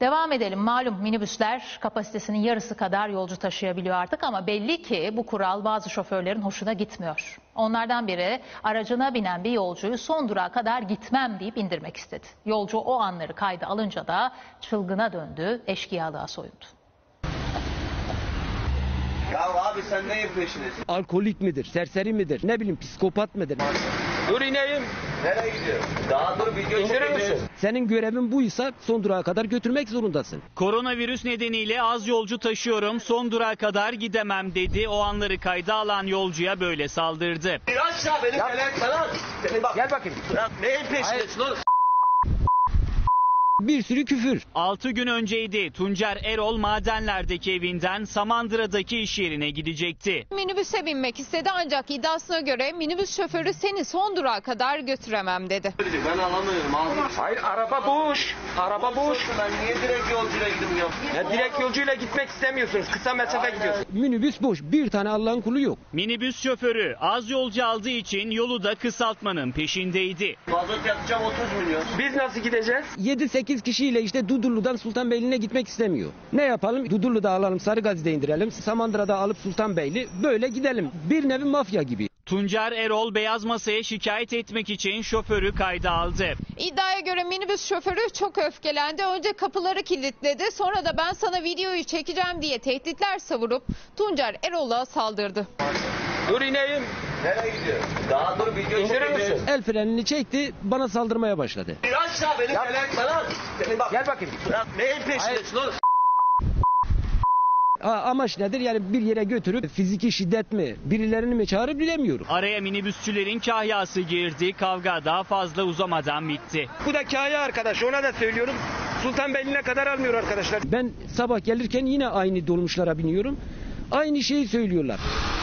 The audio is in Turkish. Devam edelim. Malum minibüsler kapasitesinin yarısı kadar yolcu taşıyabiliyor artık ama belli ki bu kural bazı şoförlerin hoşuna gitmiyor. Onlardan biri aracına binen bir yolcuyu son durağa kadar gitmem deyip indirmek istedi. Yolcu o anları kayda alınca da çılgına döndü, eşkıyalığa soyundu. Ya abi sen neyin peşindesin? Alkolik midir, serseri midir, ne bileyim psikopat mıdır? Dur ineyim. Nereye gidiyorsun? Daha dur bir götürür müsün? Senin görevin buysa son durağa kadar götürmek zorundasın. Koronavirüs nedeniyle az yolcu taşıyorum, son durağa kadar gidemem dedi. O anları kayda alan yolcuya böyle saldırdı. Bir aşağı beni felek falan. Bak. Gel bakayım. Ya neyin peşindesin oğlum? Bir sürü küfür. 6 gün önceydi. Tunçer Erol madenlerdeki evinden Samandıra'daki iş yerine gidecekti. Minibüse binmek istedi ancak iddiasına göre minibüs şoförü seni son durağa kadar götüremem dedi. Ben alamıyorum. Hayır araba boş. Araba boş. Ben niye direkt yolcuyla gittim ya? Ya direkt yolcuyla gitmek istemiyorsunuz. Kısa mesafe gidiyorsunuz. Minibüs boş. Bir tane Allah'ın kulu yok. Minibüs şoförü az yolcu aldığı için yolu da kısaltmanın peşindeydi. Mazot yapacağım 30 milyon. Biz nasıl gideceğiz? 8 kişiyle işte Dudullu'dan Sultanbeyli'ne gitmek istemiyor. Ne yapalım? Dudullu'da alalım, Sarıgazi'de indirelim, Samandıra'da alıp Sultanbeyli, böyle gidelim. Bir nevi mafya gibi. Tunçer Erol beyaz masaya şikayet etmek için şoförü kayda aldı. İddiaya göre minibüs şoförü çok öfkelendi. Önce kapıları kilitledi. Sonra da ben sana videoyu çekeceğim diye tehditler savurup Tunçer Erol'a saldırdı. Dur ineyim. Nereye gidiyorsun? Daha dur bir götürür. El frenini çekti, bana saldırmaya başladı. Bir aşağı beni felek falan. Bak. Gel bakayım. Ya neyin peşindesin oğlum? Amaç nedir? Yani bir yere götürüp fiziki şiddet mi, birilerini mi çağırıp bilemiyorum. Araya minibüsçülerin kahyası girdi. Kavga daha fazla uzamadan bitti. Bu da kahya arkadaş, ona da söylüyorum. Sultanbeyli'ne kadar almıyor arkadaşlar. Ben sabah gelirken yine aynı dolmuşlara biniyorum. Aynı şeyi söylüyorlar.